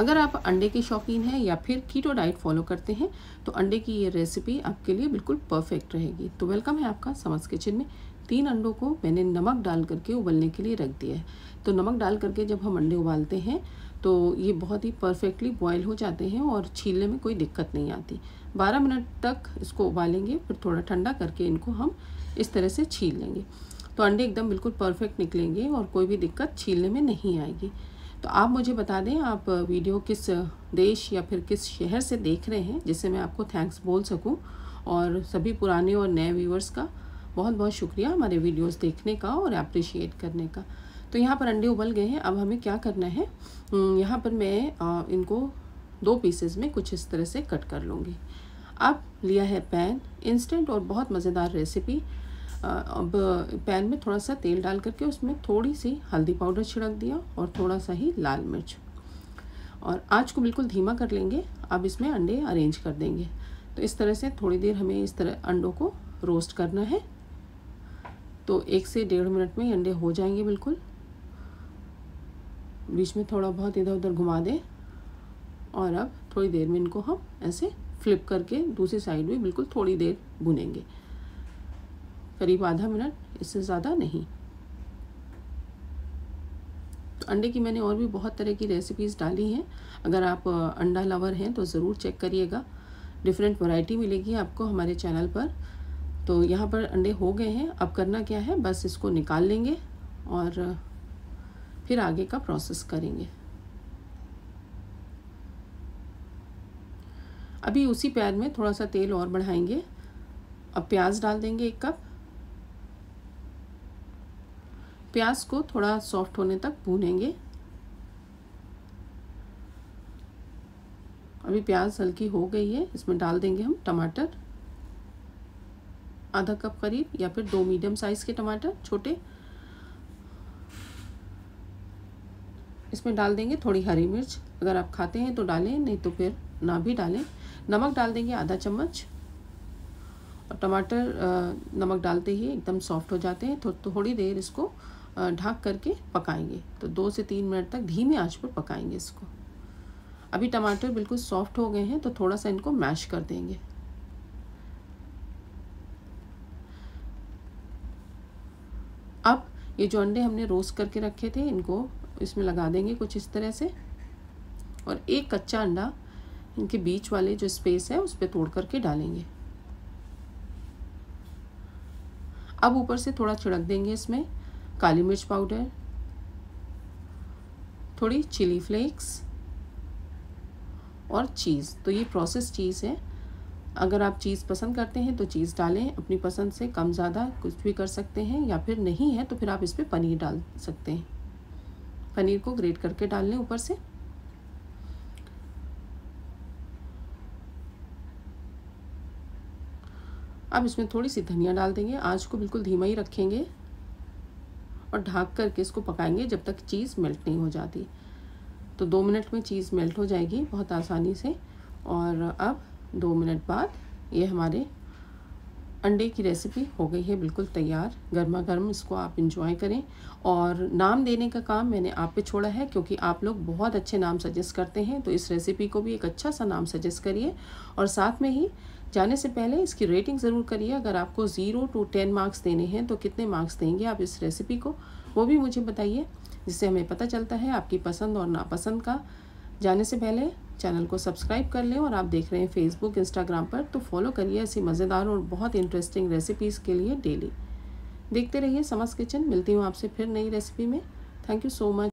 अगर आप अंडे के शौकीन हैं या फिर कीटो डाइट फॉलो करते हैं तो अंडे की ये रेसिपी आपके लिए बिल्कुल परफेक्ट रहेगी। तो वेलकम है आपका समझ किचन में। 3 अंडों को मैंने नमक डाल करके उबलने के लिए रख दिया है। तो नमक डाल करके जब हम अंडे उबालते हैं तो ये बहुत ही परफेक्टली बॉयल हो जाते हैं और छीलने में कोई दिक्कत नहीं आती। 12 मिनट तक इसको उबालेंगे, फिर थोड़ा ठंडा करके इनको हम इस तरह से छील लेंगे तो अंडे एकदम बिल्कुल परफेक्ट निकलेंगे और कोई भी दिक्कत छीलने में नहीं आएगी। तो आप मुझे बता दें आप वीडियो किस देश या फिर किस शहर से देख रहे हैं, जिससे मैं आपको थैंक्स बोल सकूं। और सभी पुराने और नए व्यूवर्स का बहुत बहुत शुक्रिया हमारे वीडियोस देखने का और अप्रिशिएट करने का। तो यहाँ पर अंडे उबल गए हैं। अब हमें क्या करना है, यहाँ पर मैं इनको 2 पीसेस में कुछ इस तरह से कट कर लूँगी। अब लिया है पैन, इंस्टेंट और बहुत मज़ेदार रेसिपी। अब पैन में थोड़ा सा तेल डाल करके उसमें थोड़ी सी हल्दी पाउडर छिड़क दिया और थोड़ा सा ही लाल मिर्च, और आँच को बिल्कुल धीमा कर लेंगे। अब इसमें अंडे अरेंज कर देंगे। तो इस तरह से थोड़ी देर हमें इस तरह अंडों को रोस्ट करना है। तो 1 से 1.5 मिनट में अंडे हो जाएंगे बिल्कुल। बीच में थोड़ा बहुत इधर उधर घुमा दें और अब थोड़ी देर में इनको हम ऐसे फ्लिप करके दूसरी साइड भी बिल्कुल थोड़ी देर भुनेंगे, करीब आधा मिनट, इससे ज़्यादा नहीं। तो अंडे की मैंने और भी बहुत तरह की रेसिपीज़ डाली हैं। अगर आप अंडा लवर हैं तो ज़रूर चेक करिएगा, डिफरेंट वैरायटी मिलेगी आपको हमारे चैनल पर। तो यहाँ पर अंडे हो गए हैं। अब करना क्या है, बस इसको निकाल लेंगे और फिर आगे का प्रोसेस करेंगे। अभी उसी पैन में थोड़ा सा तेल और बढ़ाएंगे। अब प्याज डाल देंगे 1 कप। प्याज को थोड़ा सॉफ्ट होने तक भूनेंगे। अभी प्याज हल्की हो गई है, इसमें डाल देंगे हम टमाटर, आधा कप करीब, या फिर 2 मीडियम साइज़ के टमाटर छोटे। इसमें डाल देंगे थोड़ी हरी मिर्च, अगर आप खाते हैं तो डालें, नहीं तो फिर ना भी डालें। नमक डाल देंगे आधा चम्मच। और टमाटर नमक डालते ही एकदम सॉफ्ट हो जाते हैं। थोड़ी देर इसको ढक करके पकाएंगे। तो 2 से 3 मिनट तक धीमी आंच पर पकाएंगे इसको। अभी टमाटर बिल्कुल सॉफ्ट हो गए हैं तो थोड़ा सा इनको मैश कर देंगे। अब ये जो अंडे हमने रोस्ट करके रखे थे इनको इसमें लगा देंगे कुछ इस तरह से, और 1 कच्चा अंडा इनके बीच वाले जो स्पेस है उस पर तोड़ करके डालेंगे। अब ऊपर से थोड़ा छिड़क देंगे इसमें काली मिर्च पाउडर, थोड़ी चिली फ्लेक्स और चीज़। तो ये प्रोसेस चीज़ है, अगर आप चीज़ पसंद करते हैं तो चीज़ डालें, अपनी पसंद से कम ज़्यादा कुछ भी कर सकते हैं, या फिर नहीं है तो फिर आप इस पर पनीर डाल सकते हैं। पनीर को ग्रेट करके डाल लें ऊपर से। अब इसमें थोड़ी सी धनिया डाल देंगे। आंच को बिल्कुल धीमा ही रखेंगे और ढक करके इसको पकाएंगे जब तक चीज़ मेल्ट नहीं हो जाती। तो 2 मिनट में चीज़ मेल्ट हो जाएगी बहुत आसानी से। और अब 2 मिनट बाद ये हमारे अंडे की रेसिपी हो गई है बिल्कुल तैयार। गर्मा गर्म इसको आप इंजॉय करें। और नाम देने का काम मैंने आप पे छोड़ा है, क्योंकि आप लोग बहुत अच्छे नाम सजेस्ट करते हैं। तो इस रेसिपी को भी एक अच्छा सा नाम सजेस्ट करिए। और साथ में ही जाने से पहले इसकी रेटिंग ज़रूर करिए। अगर आपको 0 से 10 मार्क्स देने हैं तो कितने मार्क्स देंगे आप इस रेसिपी को, वो भी मुझे बताइए, जिससे हमें पता चलता है आपकी पसंद और नापसंद का। जाने से पहले चैनल को सब्सक्राइब कर लें, और आप देख रहे हैं फेसबुक इंस्टाग्राम पर तो फॉलो करिए ऐसी मज़ेदार और बहुत इंटरेस्टिंग रेसिपीज़ के लिए। डेली देखते रहिए समझ किचन। मिलती हूँ आपसे फिर नई रेसिपी में। Thank you so much.